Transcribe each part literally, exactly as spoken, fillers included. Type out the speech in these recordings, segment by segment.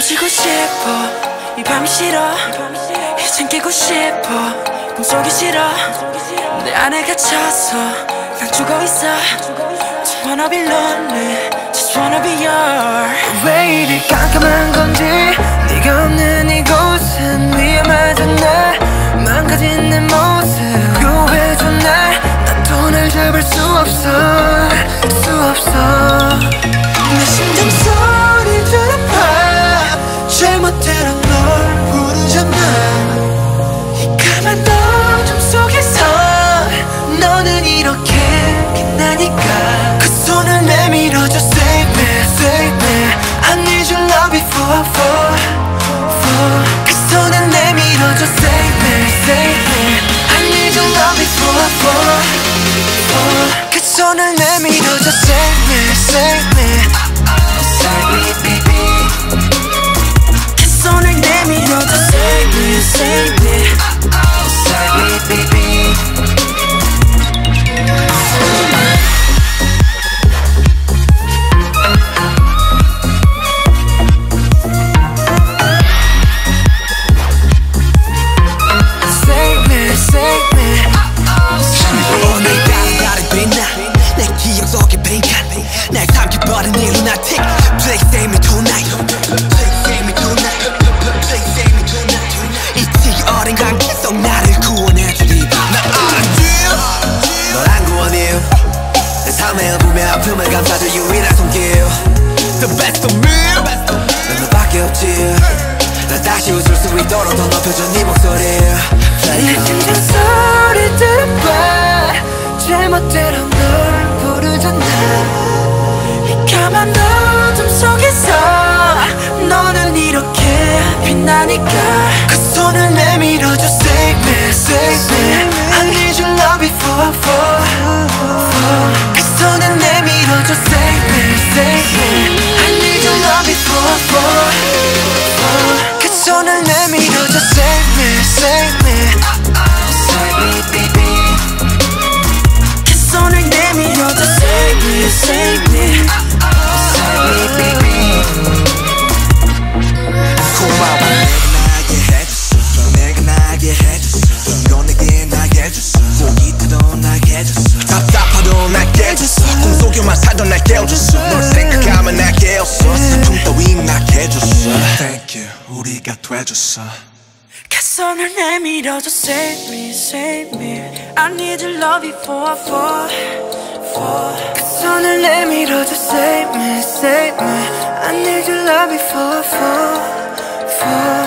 숨쉬고 싶어 이 밤이 싫어 이젠 깨고 싶어 꿈속이 싫어 내 안에 갇혀서 난 죽어있어 Just wanna be lonely Just wanna be your 왜 이리 깜깜한 건지 네가 없는 이곳은 위험하잖아 망가진 내 모습 구해줘 날 난 또 날 잡을 수 없어 수 없어 내 심장 소리 들어봐 잘못대로 널 부르잖아 이 까만 어둠 속에서 너는 이렇게 빛나니까 그 손을 내밀어줘 Save me, save me I need your love before I fall, fall 그 손을 내밀어줘 Save me, save me I need your love before I fall, fall 그 손을 내밀어줘 Save me, save me Save me, save me I need your love before I fall, fall 그 손을 내밀어줘 Save me, save me I need your love before I fall, fall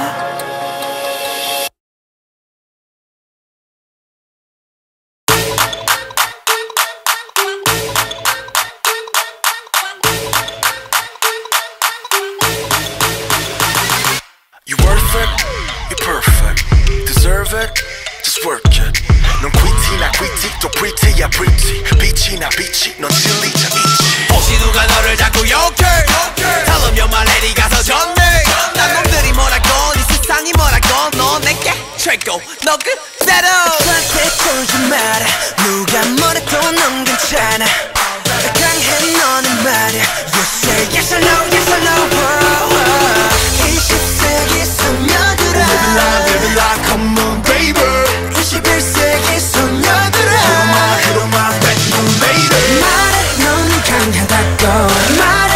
말해, 넌 강하다고 말해.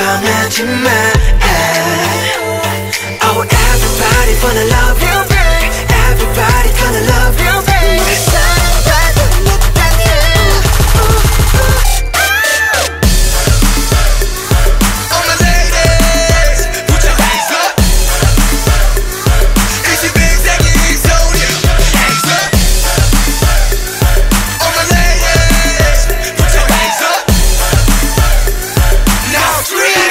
전하지마. Oh, everybody wanna love you, babe. Everybody gonna love you, babe. 사랑받아 못하냐. All my ladies, put your hands up. 이 시민생이 소리, hands up. All my ladies, put your hands up. Now scream.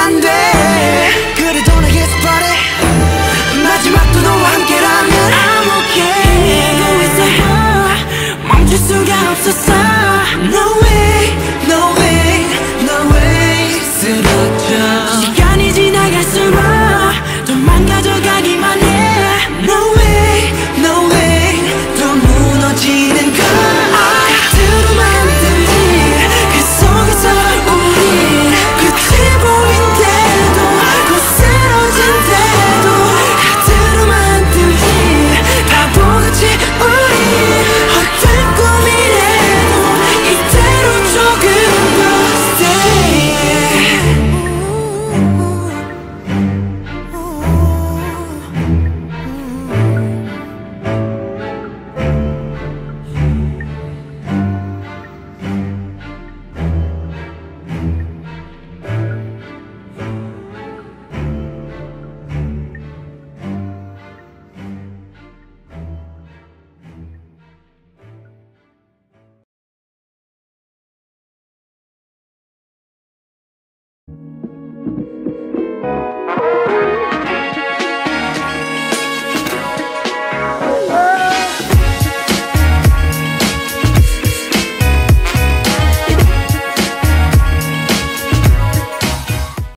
안 돼.